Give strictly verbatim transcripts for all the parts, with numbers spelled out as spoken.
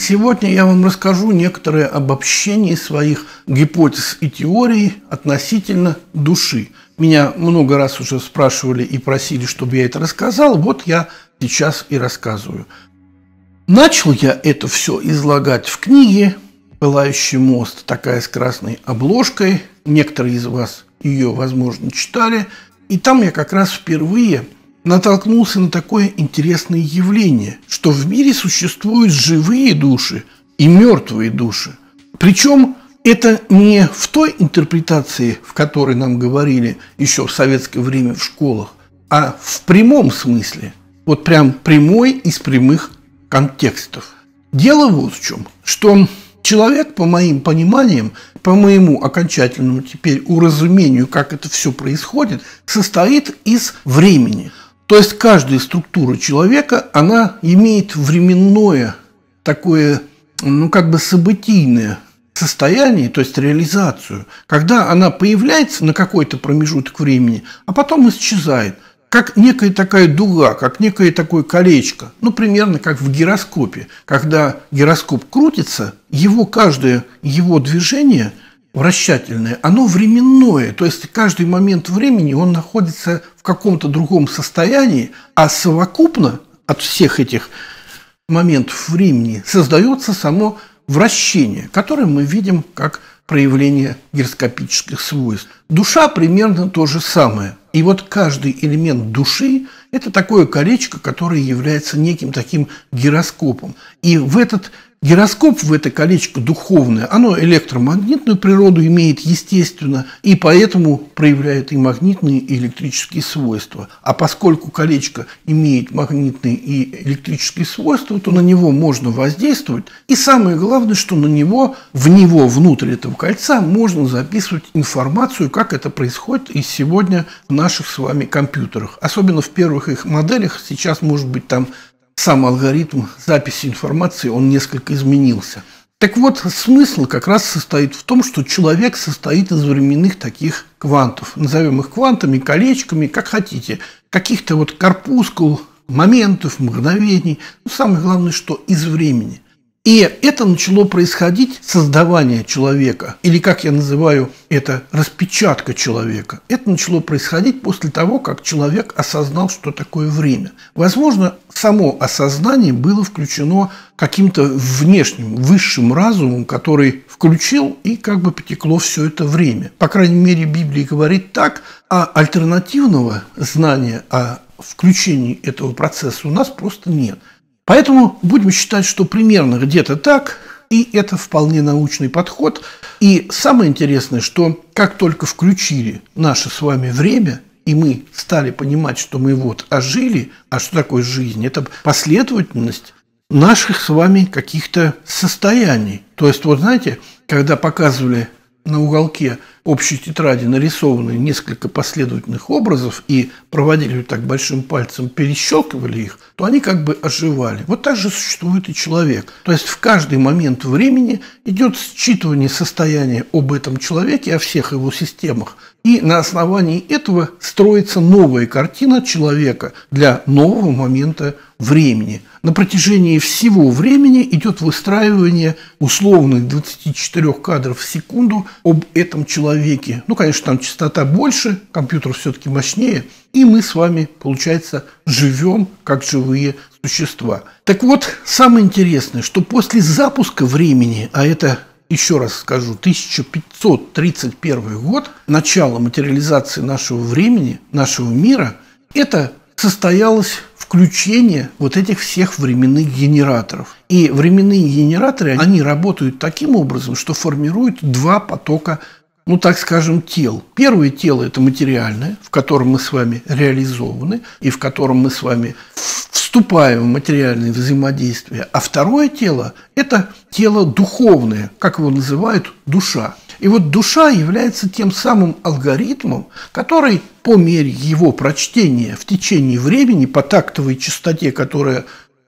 Сегодня я вам расскажу некоторые обобщения своих гипотез и теорий относительно души. Меня много раз уже спрашивали и просили, чтобы я это рассказал, вот я сейчас и рассказываю. Начал я это все излагать в книге «Пылающий мост», такая с красной обложкой. Некоторые из вас ее, возможно, читали. И там я как раз впервые натолкнулся на такое интересное явление, что в мире существуют живые души и мертвые души. Причем это не в той интерпретации, в которой нам говорили еще в советское время в школах, а в прямом смысле. Вот прям прямой из прямых контекстов. Дело вот в чем, что человек, по моим пониманиям, по моему окончательному теперь уразумению, как это все происходит, состоит из времени. То есть каждая структура человека, она имеет временное, такое, ну, как бы событийное состояние, то есть реализацию, когда она появляется на какой-то промежуток времени, а потом исчезает, как некая такая дуга, как некое такое колечко, ну, примерно как в гироскопе. Когда гироскоп крутится, его каждое его движение вращательное, оно временное, то есть каждый момент времени он находится в каком-то другом состоянии, а совокупно от всех этих моментов времени создается само вращение, которое мы видим как проявление гироскопических свойств. Душа примерно то же самое. И вот каждый элемент души – это такое колечко, которое является неким таким гироскопом. И в этот гироскоп, в это колечко духовное, оно электромагнитную природу имеет, естественно, и поэтому проявляет и магнитные, и электрические свойства. А поскольку колечко имеет магнитные и электрические свойства, то на него можно воздействовать. И самое главное, что на него, в него, внутрь этого кольца, можно записывать информацию, как это происходит и сегодня в наших с вами компьютерах. Особенно в первых их моделях, сейчас, может быть, там сам алгоритм записи информации, он несколько изменился. Так вот, смысл как раз состоит в том, что человек состоит из временных таких квантов. Назовем их квантами, колечками, как хотите. Каких-то вот корпускул, моментов, мгновений. Но самое главное, что из времени. И это начало происходить, создавание человека, или, как я называю это, распечатка человека. Это начало происходить после того, как человек осознал, что такое время. Возможно, само осознание было включено каким-то внешним, высшим разумом, который включил, и как бы потекло все это время. По крайней мере, Библия говорит так, а альтернативного знания о включении этого процесса у нас просто нет. Поэтому будем считать, что примерно где-то так, и это вполне научный подход. И самое интересное, что как только включили наше с вами время, и мы стали понимать, что мы вот ожили, а что такое жизнь? Это последовательность наших с вами каких-то состояний. То есть, вот знаете, когда показывали на уголке общей тетради нарисованы несколько последовательных образов и проводили вот так большим пальцем, перещелкивали их, то они как бы оживали. Вот так же существует и человек. То есть в каждый момент времени идет считывание состояния об этом человеке, о всех его системах. И на основании этого строится новая картина человека для нового момента времени. На протяжении всего времени идет выстраивание условных двадцати четырёх кадров в секунду об этом человеке. Ну, конечно, там частота больше, компьютер все-таки мощнее, и мы с вами, получается, живем как живые существа. Так вот, самое интересное, что после запуска времени, а это, еще раз скажу, тысяча пятьсот тридцать первый год, начало материализации нашего времени, нашего мира, это состоялось включение вот этих всех временных генераторов. И временные генераторы, они работают таким образом, что формируют два потока, ну, так скажем, тел. Первое тело – это материальное, в котором мы с вами реализованы и в котором мы с вами вступаем в материальное взаимодействие. А второе тело – это тело духовное, как его называют, душа. И вот душа является тем самым алгоритмом, который по мере его прочтения в течение времени, по тактовой частоте, которая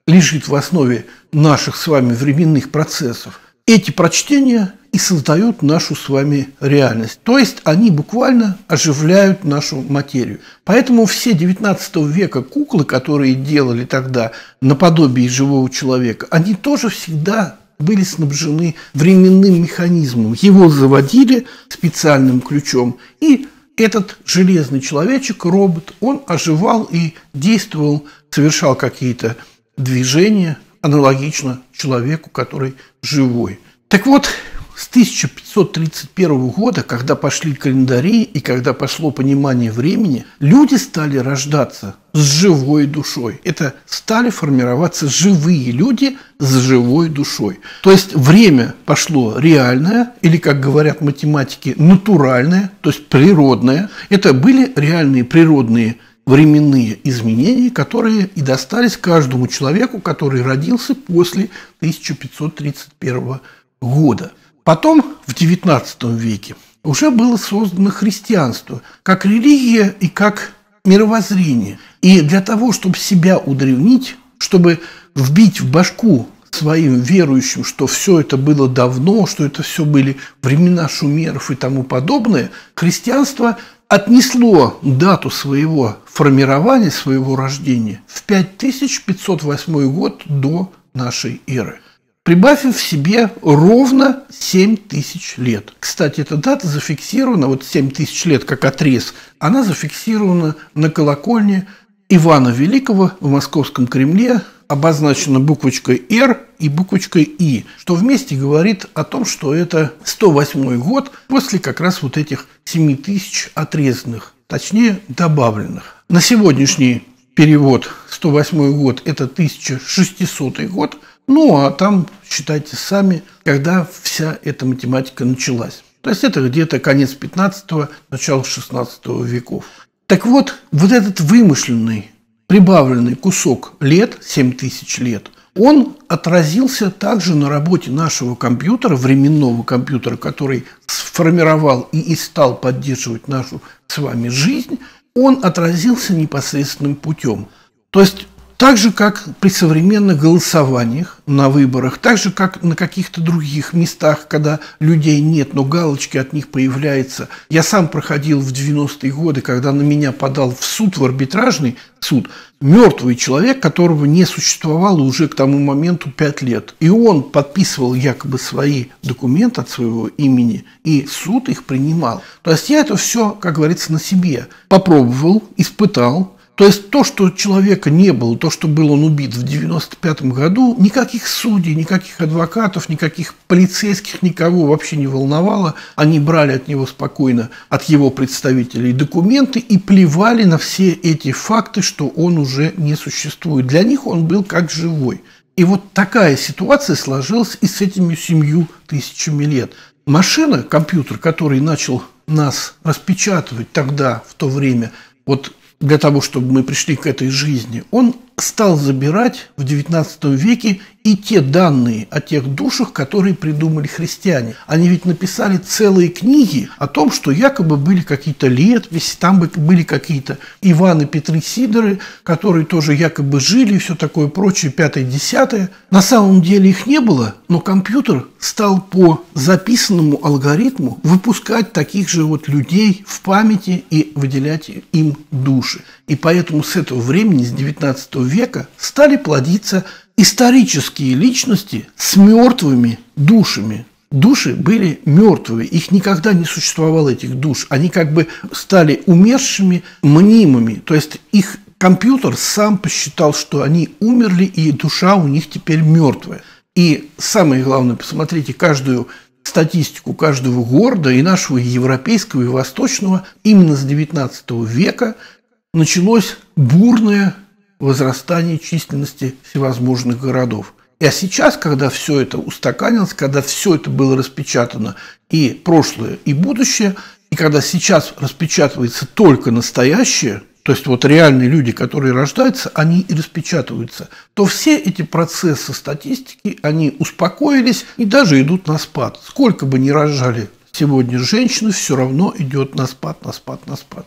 лежит в основе наших с вами временных процессов, эти прочтения и создают нашу с вами реальность. То есть они буквально оживляют нашу материю. Поэтому все девятнадцатого века куклы, которые делали тогда наподобие живого человека, они тоже всегда были снабжены временным механизмом. Его заводили специальным ключом, и этот железный человечек, робот, он оживал и действовал, совершал какие-то движения, аналогично человеку, который живой. Так вот, с тысяча пятьсот тридцать первого года, когда пошли календари и когда пошло понимание времени, люди стали рождаться с живой душой. Это стали формироваться живые люди с живой душой. То есть время пошло реальное, или, как говорят математики, натуральное, то есть природное. Это были реальные природные временные изменения, которые и достались каждому человеку, который родился после тысяча пятьсот тридцать первого года. Потом, в девятнадцатом веке, уже было создано христианство как религия и как мировоззрение. И для того, чтобы себя удревнить, чтобы вбить в башку своим верующим, что все это было давно, что это все были времена шумеров и тому подобное, христианство отнесло дату своего формирования, своего рождения в пять тысяч пятьсот восьмой год до нашей эры, прибавив в себе ровно семь тысяч лет. Кстати, эта дата зафиксирована, вот семь тысяч лет как отрез, она зафиксирована на колокольне Ивана Великого в Московском Кремле, обозначена буквочкой «Р» и буквочкой «И», что вместе говорит о том, что это сто восьмой год после как раз вот этих семи тысяч отрезанных, точнее добавленных. На сегодняшний перевод сто восьмой год – это тысяча шестисотый год. Ну, а там, считайте сами, когда вся эта математика началась. То есть это где-то конец пятнадцатого, начало шестнадцатого веков. Так вот, вот этот вымышленный, прибавленный кусок лет, семь тысяч лет, он отразился также на работе нашего компьютера, временного компьютера, который сформировал и, и стал поддерживать нашу с вами жизнь, он отразился непосредственным путем. То есть так же, как при современных голосованиях на выборах, так же, как на каких-то других местах, когда людей нет, но галочки от них появляются. Я сам проходил в девяностые годы, когда на меня подал в суд, в арбитражный суд, мертвый человек, которого не существовало уже к тому моменту пять лет. И он подписывал якобы свои документы от своего имени, и суд их принимал. То есть я это все, как говорится, на себе попробовал, испытал. То есть то, что человека не было, то, что был он убит в девяносто пятом году, никаких судей, никаких адвокатов, никаких полицейских, никого вообще не волновало. Они брали от него спокойно, от его представителей, документы и плевали на все эти факты, что он уже не существует. Для них он был как живой. И вот такая ситуация сложилась и с этими семью тысячами лет. Машина, компьютер, который начал нас распечатывать тогда, в то время, вот для того, чтобы мы пришли к этой жизни, он стал забирать в девятнадцатом веке и те данные о тех душах, которые придумали христиане. Они ведь написали целые книги о том, что якобы были какие-то летописи, там были какие-то Иваны, Петры, Сидоры, которые тоже якобы жили и все такое прочее, пятое, десятое. На самом деле их не было, но компьютер стал по записанному алгоритму выпускать таких же вот людей в памяти и выделять им души. И поэтому с этого времени, с девятнадцатого века, стали плодиться исторические личности с мертвыми душами. Души были мертвые, их никогда не существовало, этих душ. Они как бы стали умершими, мнимыми, то есть их компьютер сам посчитал, что они умерли, и душа у них теперь мертвая. И самое главное, посмотрите каждую статистику каждого города, и нашего, и европейского, и восточного, именно с девятнадцатого века началось бурное возрастание численности всевозможных городов. А сейчас, когда все это устаканилось, когда все это было распечатано, и прошлое, и будущее, и когда сейчас распечатывается только настоящее, то есть вот реальные люди, которые рождаются, они и распечатываются, то все эти процессы статистики, они успокоились и даже идут на спад. Сколько бы ни рожали сегодня женщины, все равно идет на спад, на спад, на спад.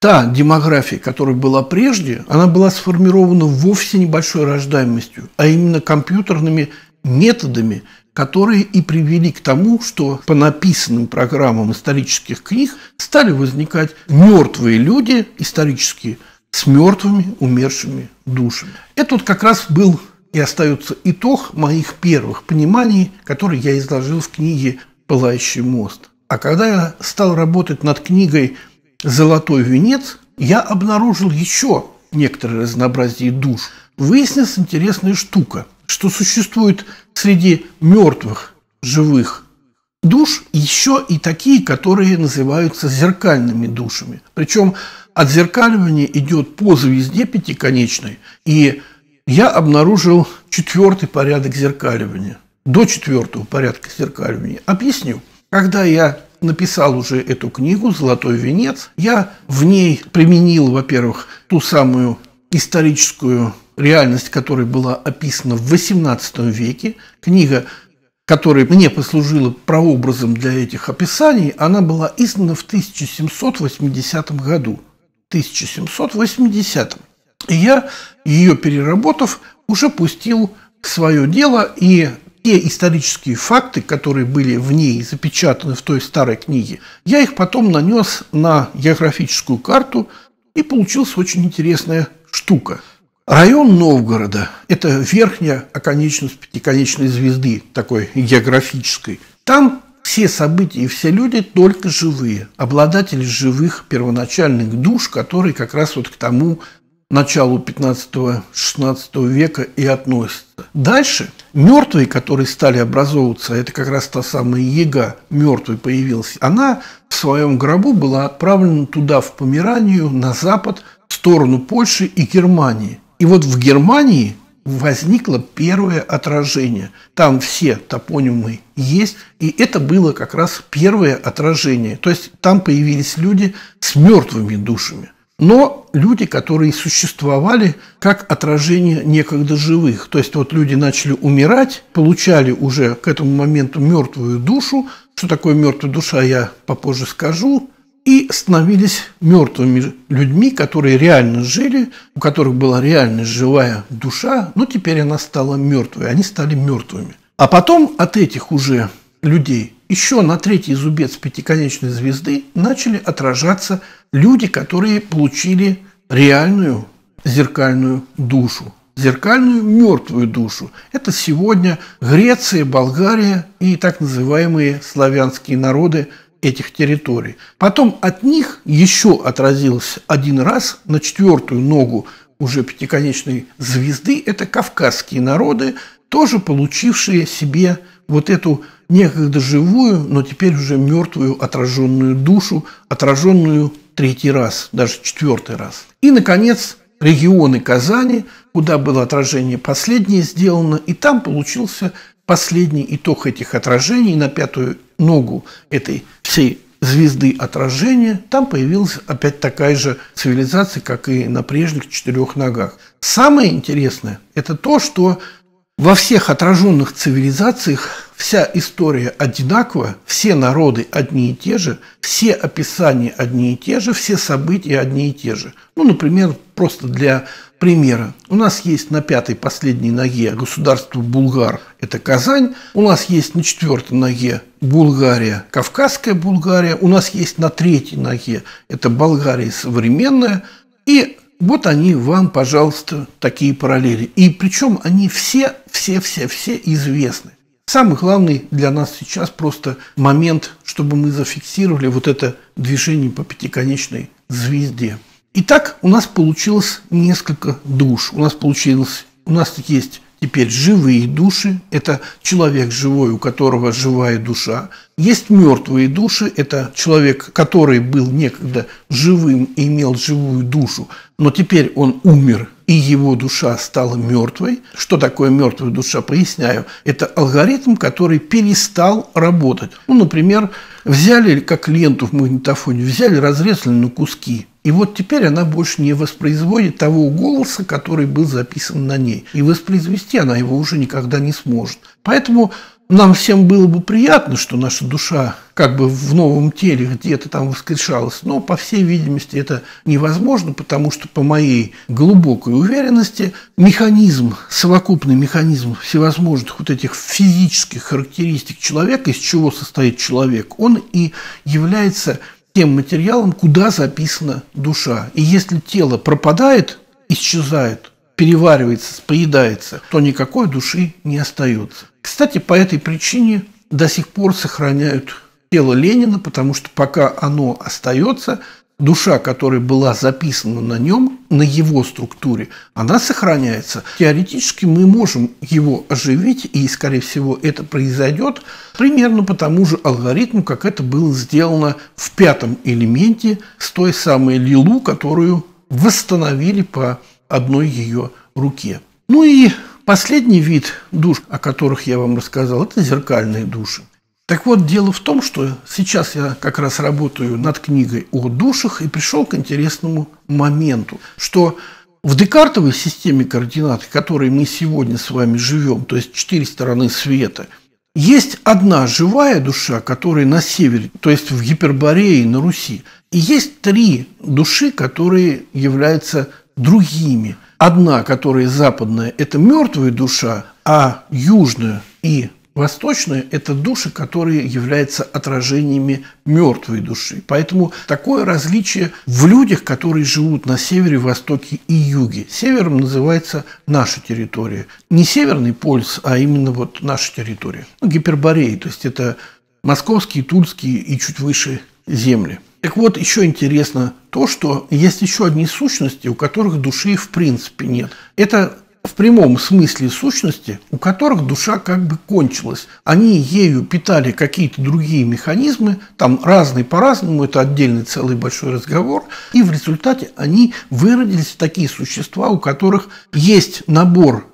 Та демография, которая была прежде, она была сформирована вовсе небольшой рождаемостью, а именно компьютерными методами, которые и привели к тому, что по написанным программам исторических книг стали возникать мертвые люди исторические с мертвыми, умершими душами. Это вот как раз был и остается итог моих первых пониманий, которые я изложил в книге «Пылающий мост». А когда я стал работать над книгой «Золотой венец», я обнаружил еще некоторое разнообразие душ. Выяснилась интересная штука, что существует среди мертвых живых душ еще и такие, которые называются зеркальными душами. Причем отзеркаливание идет по звезде пятиконечной, и я обнаружил четвертый порядок зеркаливания, до четвертого порядка зеркаливания. Объясню. Когда я написал уже эту книгу «Золотой венец», я в ней применил, во-первых, ту самую историческую реальность, которая была описана в восемнадцатом веке. Книга, которая мне послужила прообразом для этих описаний, она была издана в тысяча семьсот восьмидесятом году. тысяча семьсот восьмидесятом. И я, ее переработав, уже пустил в свое дело, и те исторические факты, которые были в ней запечатаны в той старой книге, я их потом нанес на географическую карту, и получилась очень интересная штука. Район Новгорода – это верхняя оконечность пятиконечной звезды, такой географической. Там все события и все люди только живые, обладатели живых первоначальных душ, которые как раз вот к тому началу пятнадцатого-шестнадцатого века и относятся. Дальше мертвые, которые стали образовываться, это как раз та самая яга, мертвый появилась, она в своем гробу была отправлена туда, в Померанию, на запад, в сторону Польши и Германии. И вот в Германии возникло первое отражение. Там все топонимы есть, и это было как раз первое отражение. То есть там появились люди с мертвыми душами. Но люди, которые существовали как отражение некогда живых. То есть вот люди начали умирать, получали уже к этому моменту мертвую душу. Что такое мертвая душа, я попозже скажу. И становились мертвыми людьми, которые реально жили, у которых была реально живая душа, но теперь она стала мертвой, они стали мертвыми. А потом от этих уже людей еще на третий зубец пятиконечной звезды начали отражаться люди, которые получили реальную зеркальную душу, зеркальную мертвую душу. Это сегодня Греция, Болгария и так называемые славянские народы этих территорий. Потом от них еще отразилось один раз на четвертую ногу уже пятиконечной звезды. Это кавказские народы, тоже получившие себе вот эту некогда живую, но теперь уже мертвую отраженную душу, отраженную третий раз, даже четвертый раз. И, наконец, регионы Казани, куда было отражение последнее сделано, и там получился последний итог этих отражений. На пятую ногу этой всей звезды отражения там появилась опять такая же цивилизация, как и на прежних четырех ногах. Самое интересное – это то, что во всех отраженных цивилизациях вся история одинакова, все народы одни и те же, все описания одни и те же, все события одни и те же. Ну, например, просто для примера. У нас есть на пятой последней ноге государство Булгар, это Казань. У нас есть на четвертой ноге Булгария, Кавказская Булгария. У нас есть на третьей ноге, это Болгария современная. И вот они вам, пожалуйста, такие параллели. И причем они все, все, все, все известны. Самый главный для нас сейчас просто момент, чтобы мы зафиксировали вот это движение по пятиконечной звезде. Итак, у нас получилось несколько душ. У нас получилось, у нас есть теперь живые души. Это человек живой, у которого живая душа. Есть мертвые души. Это человек, который был некогда живым и имел живую душу, но теперь он умер, и его душа стала мертвой. Что такое мертвая душа, поясняю. Это алгоритм, который перестал работать. Ну, например, взяли, как ленту в магнитофоне, взяли, разрезали на куски. И вот теперь она больше не воспроизводит того голоса, который был записан на ней. И воспроизвести она его уже никогда не сможет. Поэтому нам всем было бы приятно, что наша душа как бы в новом теле где-то там воскрешалась. Но, по всей видимости, это невозможно, потому что, по моей глубокой уверенности, механизм, совокупный механизм всевозможных вот этих физических характеристик человека, из чего состоит человек, он и является тем материалом, куда записана душа. И если тело пропадает, исчезает, переваривается, поедается, то никакой души не остается. Кстати, по этой причине до сих пор сохраняют тело Ленина, потому что пока оно остается, душа, которая была записана на нем, на его структуре, она сохраняется. Теоретически мы можем его оживить, и, скорее всего, это произойдет примерно по тому же алгоритму, как это было сделано в пятом элементе с той самой Лилу, которую восстановили по одной ее руке. Ну и последний вид душ, о которых я вам рассказал, это зеркальные души. Так вот, дело в том, что сейчас я как раз работаю над книгой о душах и пришел к интересному моменту, что в декартовой системе координат, в которой мы сегодня с вами живем, то есть четыре стороны света, есть одна живая душа, которая на севере, то есть в Гиперборее и на Руси, и есть три души, которые являются другими. Одна, которая западная, это мертвая душа, а южная и восточные – это души, которые являются отражениями мертвой души. Поэтому такое различие в людях, которые живут на севере, востоке и юге. Севером называется наша территория. Не северный полюс, а именно вот наша территория. Ну, Гиперборея, то есть это московские, тульские и чуть выше земли. Так вот, еще интересно то, что есть еще одни сущности, у которых души в принципе нет. Это в прямом смысле сущности, у которых душа как бы кончилась. Они ею питали какие-то другие механизмы, там разные по-разному, это отдельный целый большой разговор, и в результате они выродились в такие существа, у которых есть набор,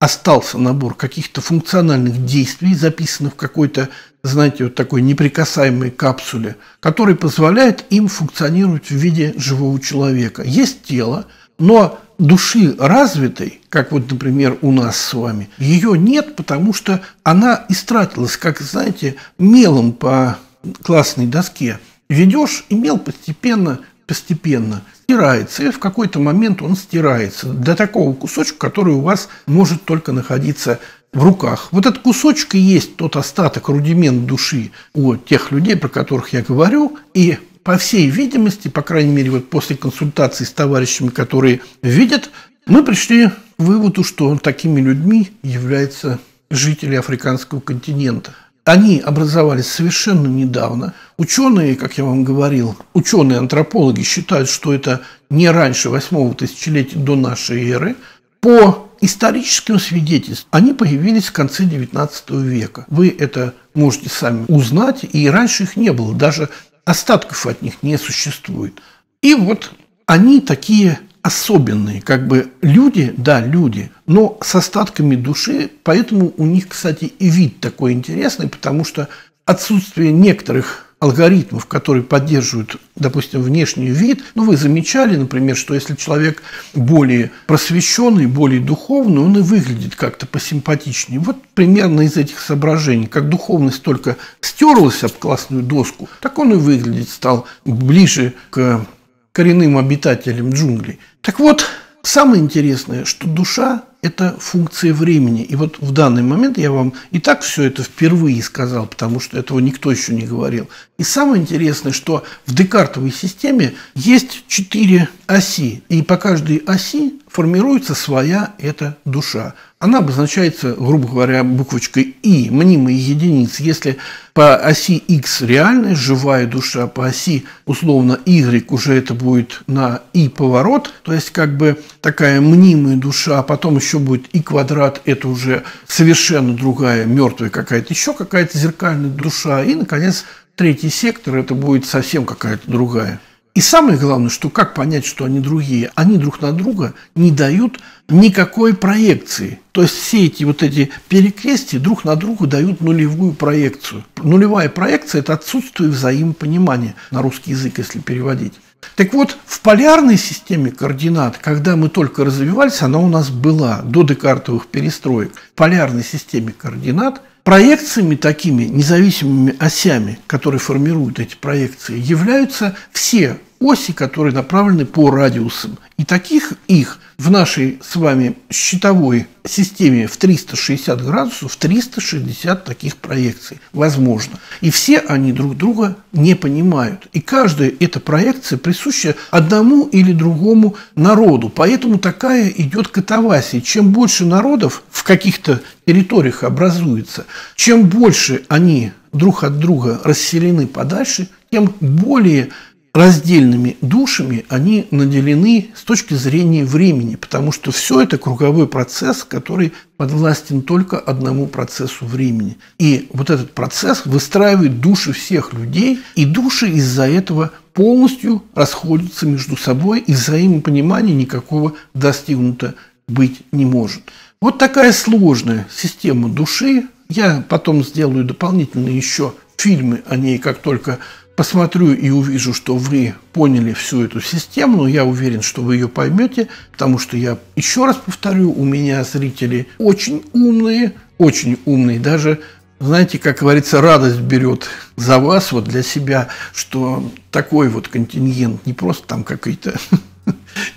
остался набор каких-то функциональных действий, записанных в какой-то, знаете, вот такой неприкасаемой капсуле, который позволяет им функционировать в виде живого человека. Есть тело, но души развитой, как вот, например, у нас с вами, ее нет, потому что она истратилась, как, знаете, мелом по классной доске. Ведешь, и мел постепенно, постепенно стирается, и в какой-то момент он стирается до такого кусочка, который у вас может только находиться в руках. Вот этот кусочек и есть тот остаток, рудимент души у тех людей, про которых я говорю, и по всей видимости, по крайней мере, вот после консультации с товарищами, которые видят, мы пришли к выводу, что такими людьми являются жители африканского континента. Они образовались совершенно недавно. Ученые, как я вам говорил, ученые-антропологи считают, что это не раньше восьмого тысячелетия до нашей эры. По историческим свидетельствам они появились в конце девятнадцатого века. Вы это можете сами узнать, и раньше их не было, даже остатков от них не существует. И вот они такие особенные, как бы люди, да, люди, но с остатками души, поэтому у них, кстати, и вид такой интересный, потому что отсутствие некоторых алгоритмов, которые поддерживают, допустим, внешний вид, ну, вы замечали, например, что если человек более просвещенный, более духовный, он и выглядит как-то посимпатичнее. Вот примерно из этих соображений, как духовность только стерлась об классную доску, так он и выглядеть стал ближе к коренным обитателям джунглей. Так вот, самое интересное, что душа – это функция времени. И вот в данный момент я вам и так все это впервые сказал, потому что этого никто еще не говорил. И самое интересное, что в декартовой системе есть четыре оси, и по каждой оси формируется своя эта душа. Она обозначается, грубо говоря, буквочкой «и», мнимой единицы. Если по оси X реальная живая душа, по оси, условно, Y уже это будет на «и» поворот, то есть как бы такая мнимая душа, а потом еще будет «и квадрат», это уже совершенно другая, мертвая какая-то, еще какая-то зеркальная душа, и, наконец, третий сектор, это будет совсем какая-то другая. И самое главное, что как понять, что они другие? Они друг на друга не дают никакой проекции. То есть все эти вот эти перекрестия друг на друга дают нулевую проекцию. Нулевая проекция – это отсутствие взаимопонимания, на русский язык, если переводить. Так вот, в полярной системе координат, когда мы только развивались, она у нас была до декартовых перестроек, в полярной системе координат проекциями такими, независимыми осями, которые формируют эти проекции, являются все оси, которые направлены по радиусам. И таких их в нашей с вами щитовой системе в триста шестьдесят градусов, триста шестьдесят таких проекций возможно. И все они друг друга не понимают. И каждая эта проекция присуща одному или другому народу. Поэтому такая идет катавасия. Чем больше народов в каких-то территориях образуется, чем больше они друг от друга расселены подальше, тем более раздельными душами они наделены с точки зрения времени, потому что все это круговой процесс, который подвластен только одному процессу времени. И вот этот процесс выстраивает души всех людей, и души из-за этого полностью расходятся между собой, и взаимопонимания никакого достигнуто быть не может. Вот такая сложная система души. Я потом сделаю дополнительные еще фильмы о ней, как только посмотрю и увижу, что вы поняли всю эту систему, но я уверен, что вы ее поймете, потому что я еще раз повторю, у меня зрители очень умные, очень умные, даже, знаете, как говорится, радость берет за вас, вот для себя, что такой вот контингент, не просто там какой-то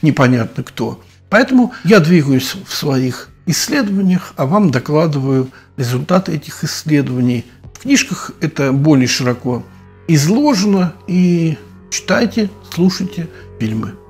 непонятно кто. Поэтому я двигаюсь в своих исследованиях, а вам докладываю результаты этих исследований. В книжках это более широко изложено, и читайте, слушайте фильмы.